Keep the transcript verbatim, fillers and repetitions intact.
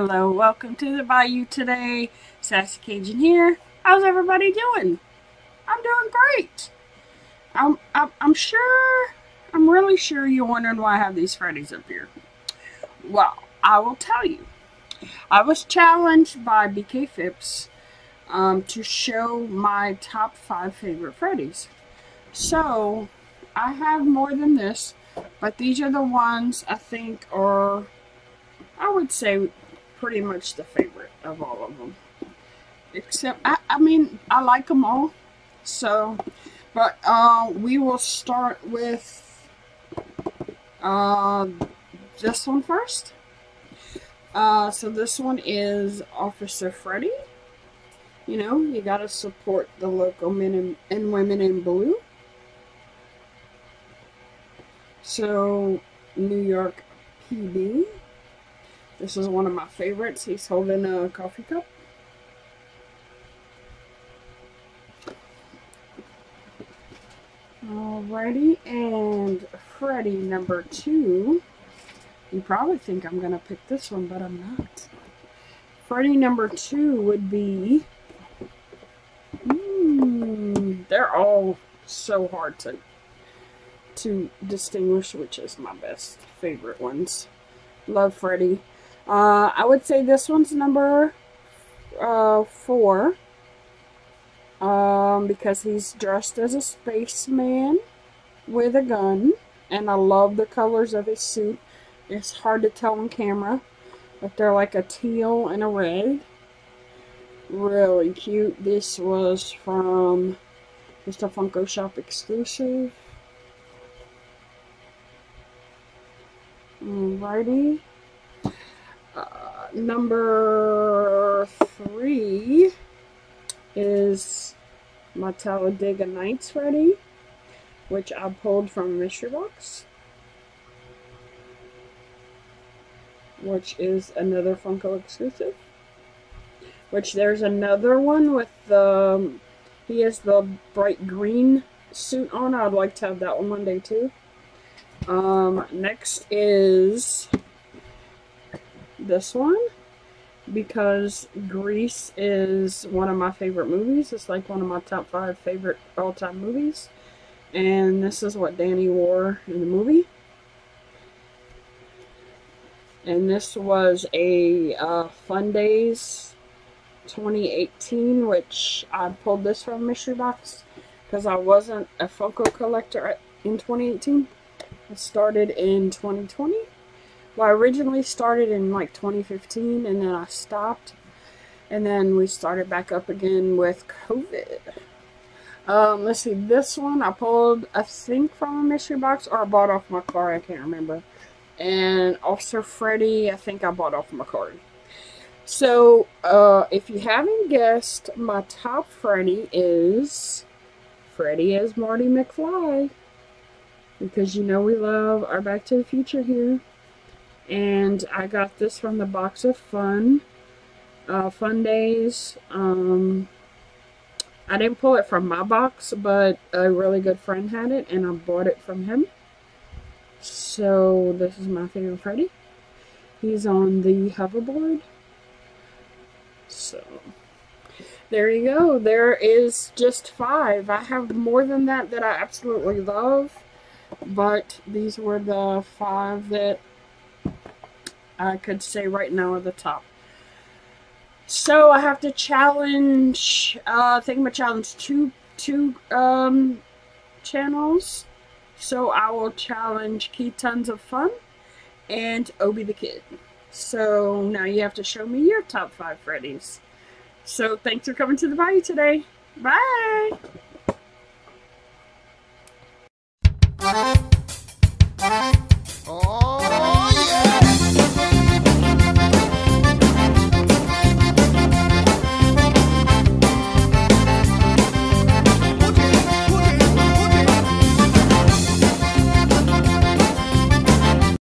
Hello, welcome to the Bayou today. Sassy Cajun here. How's everybody doing? I'm doing great. I'm, I'm, I'm sure, I'm really sure you're wondering why I have these Freddies up here. Well, I will tell you. I was challenged by B K Phipps um, to show my top five favorite Freddies. So, I have more than this, but these are the ones I think are, I would say, pretty much the favorite of all of them. Except, I, I mean, I like them all. So, but uh, we will start with uh, this one first. Uh, so this one is Officer Freddy. You know, you gotta support the local men and, and women in blue. So, New York P D. This is one of my favorites. He's holding a coffee cup. Alrighty, and Freddy number two. You probably think I'm gonna pick this one, but I'm not. Freddy number two would be. Mm, they're all so hard to to distinguish which is my best favorite ones. Love Freddy. Uh, I would say this one's number uh, four. Um, because he's dressed as a spaceman with a gun, and I love the colors of his suit. It's hard to tell on camera, but they're like a teal and a red. Really cute. This was from just a Funko Shop exclusive. Alrighty. Uh, number three is my Talladega Knights Freddy, which I pulled from Mystery Box, which is another Funko exclusive. Which there's another one with the um, he has the bright green suit on. I'd like to have that one one day too. Um, next is this one, because Grease is one of my favorite movies. It's like one of my top five favorite all-time movies. And this is what Danny wore in the movie. And this was a uh, Fun Days twenty eighteen, which I pulled this from Mystery Box because I wasn't a Funko collector in twenty eighteen. I started in twenty twenty. Well, I originally started in like twenty fifteen, and then I stopped, and then we started back up again with COVID. Um, let's see, this one I pulled, I think, from a mystery box, or I bought off my car, I can't remember. And Officer Freddy, I think I bought off my card. So, uh, if you haven't guessed, my top Freddy is, Freddy is Marty McFly, because you know we love our Back to the Future here. And I got this from the Box of Fun, uh, Fun Days. Um, I didn't pull it from my box, but a really good friend had it, and I bought it from him. So this is my favorite Freddy. He's on the hoverboard. So there you go. There is just five. I have more than that that I absolutely love, but these were the five that I could say right now at the top. So I have to challenge, uh, I think I'm going to challenge two, two um, channels. So I will challenge Key Tons of Fun and Obi the Kid. So now you have to show me your top five Freddies. So thanks for coming to the Bayou today. Bye!